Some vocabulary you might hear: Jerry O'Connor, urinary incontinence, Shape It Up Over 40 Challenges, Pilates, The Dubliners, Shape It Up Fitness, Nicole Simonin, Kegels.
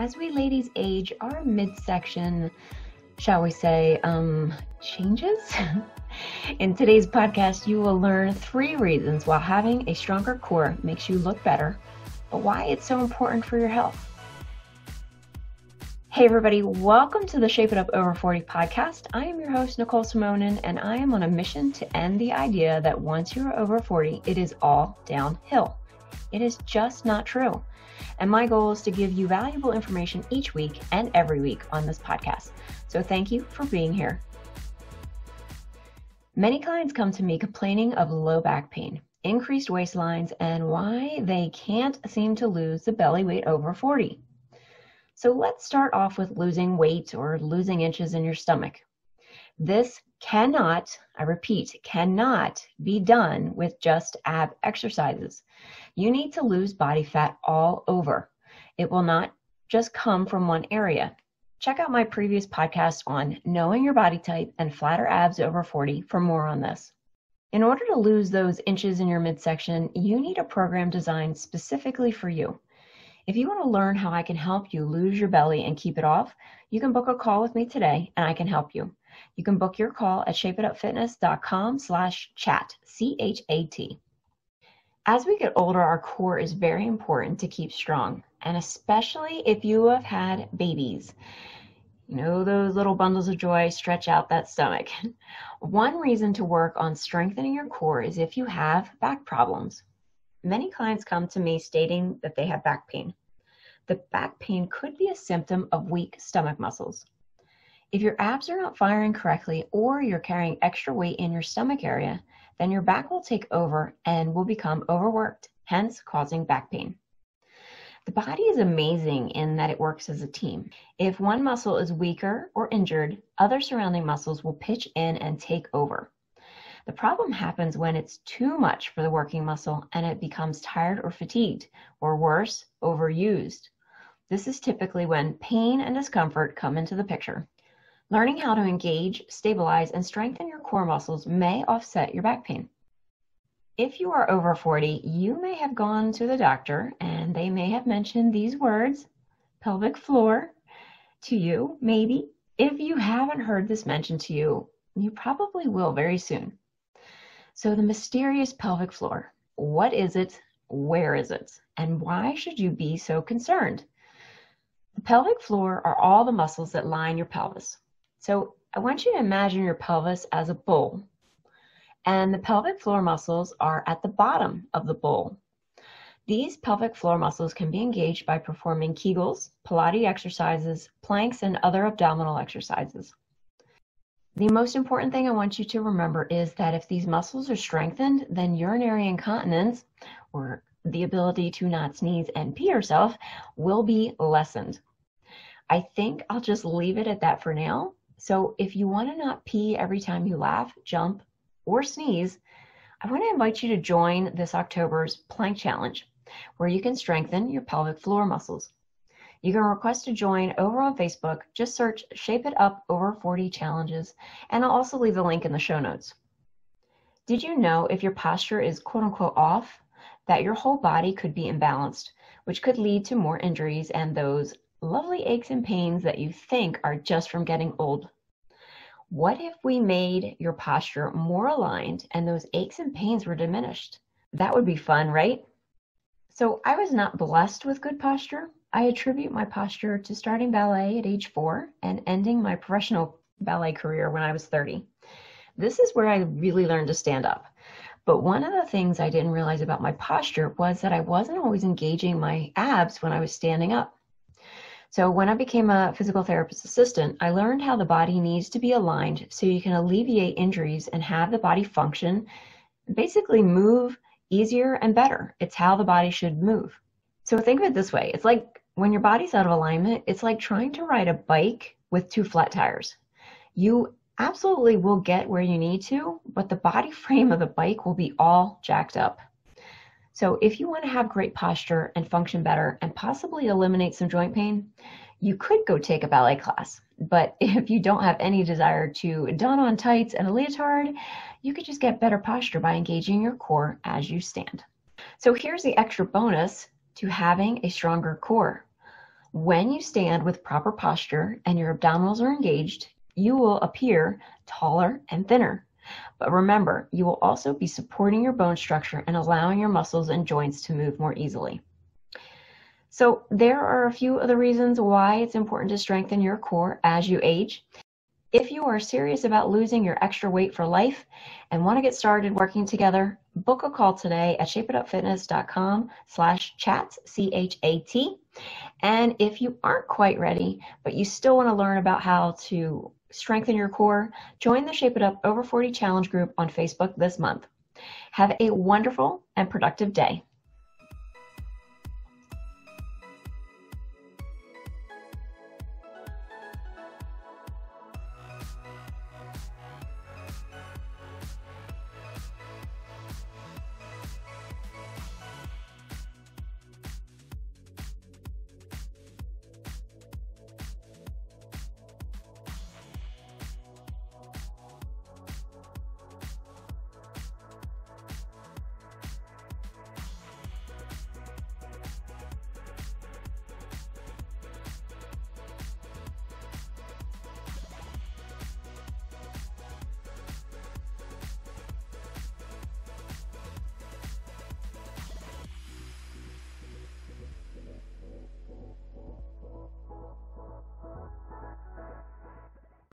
as we ladies age, our midsection, shall we say, changes? In today's podcast, you will learn 3 reasons why having a stronger core makes you look better, but why it's so important for your health. Hey everybody, welcome to the Shape It Up Over 40 podcast. I am your host, Nicole Simonin, and I am on a mission to end the idea that once you're over 40, it is all downhill. It is just not true. And my goal is to give you valuable information each week and every week on this podcast. So thank you for being here. Many clients come to me complaining of low back pain, increased waistlines, and why they can't seem to lose the belly weight over 40. So let's start off with losing weight or losing inches in your stomach. This cannot, I repeat, cannot be done with just ab exercises. You need to lose body fat all over. It will not just come from one area. Check out my previous podcast on knowing your body type and flatter abs over 40 for more on this. In order to lose those inches in your midsection, you need a program designed specifically for you. If you want to learn how I can help you lose your belly and keep it off, you can book a call with me today and I can help you. You can book your call at shapeitupfitness.com/chat, C-H-A-T. As we get older, our core is very important to keep strong, and especially if you have had babies. You know, those little bundles of joy stretch out that stomach. One reason to work on strengthening your core is if you have back problems. Many clients come to me stating that they have back pain. The back pain could be a symptom of weak stomach muscles. If your abs are not firing correctly or you're carrying extra weight in your stomach area, then your back will take over and will become overworked, hence causing back pain. The body is amazing in that it works as a team. If one muscle is weaker or injured, other surrounding muscles will pitch in and take over. The problem happens when it's too much for the working muscle and it becomes tired or fatigued, or worse, overused. This is typically when pain and discomfort come into the picture. Learning how to engage, stabilize, and strengthen your core muscles may offset your back pain. If you are over 40, you may have gone to the doctor and they may have mentioned these words, pelvic floor, to you, maybe. If you haven't heard this mentioned to you, you probably will very soon. So the mysterious pelvic floor, what is it, where is it, and why should you be so concerned? The pelvic floor are all the muscles that line your pelvis. So I want you to imagine your pelvis as a bowl, and the pelvic floor muscles are at the bottom of the bowl. These pelvic floor muscles can be engaged by performing Kegels, Pilates exercises, planks, and other abdominal exercises. The most important thing I want you to remember is that if these muscles are strengthened, then urinary incontinence, or the ability to not sneeze and pee yourself, will be lessened. I think I'll just leave it at that for now. So if you want to not pee every time you laugh, jump, or sneeze, I want to invite you to join this October's Plank Challenge, where you can strengthen your pelvic floor muscles. You can request to join over on Facebook. Just search Shape It Up Over 40 Challenges, and I'll also leave the link in the show notes. Did you know if your posture is quote-unquote off, that your whole body could be imbalanced, which could lead to more injuries and those lovely aches and pains that you think are just from getting old? What if we made your posture more aligned and those aches and pains were diminished? That would be fun, right? So I was not blessed with good posture. I attribute my posture to starting ballet at age 4 and ending my professional ballet career when I was 30. This is where I really learned to stand up. But one of the things I didn't realize about my posture was that I wasn't always engaging my abs when I was standing up. So when I became a physical therapist assistant, I learned how the body needs to be aligned so you can alleviate injuries and have the body function, basically move easier and better. It's how the body should move. So think of it this way. It's like when your body's out of alignment, it's like trying to ride a bike with 2 flat tires. You absolutely will get where you need to, but the body frame of the bike will be all jacked up. So if you want to have great posture and function better and possibly eliminate some joint pain, you could go take a ballet class. But if you don't have any desire to don on tights and a leotard, you could just get better posture by engaging your core as you stand. So here's the extra bonus to having a stronger core. When you stand with proper posture and your abdominals are engaged, you will appear taller and thinner. But remember, you will also be supporting your bone structure and allowing your muscles and joints to move more easily. So there are a few other reasons why it's important to strengthen your core as you age. If you are serious about losing your extra weight for life and want to get started working together, book a call today at shapeitupfitness.com/chat, CHAT. And if you aren't quite ready, but you still want to learn about how to strengthen your core, join the Shape It Up Over 40 Challenge group on Facebook this month. Have a wonderful and productive day.